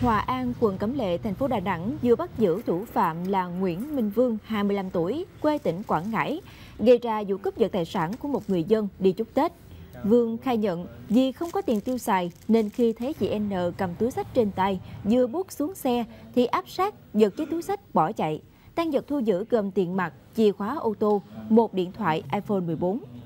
Hòa An, quận Cẩm Lệ, thành phố Đà Nẵng vừa bắt giữ thủ phạm là Nguyễn Minh Vương, 25 tuổi, quê tỉnh Quảng Ngãi, gây ra vụ cướp giật tài sản của một người dân đi chúc Tết. Vương khai nhận vì không có tiền tiêu xài nên khi thấy chị N cầm túi xách trên tay, vừa bước xuống xe thì áp sát, giật chiếc túi xách bỏ chạy. Tang vật thu giữ gồm tiền mặt, chìa khóa ô tô, một điện thoại iPhone 14.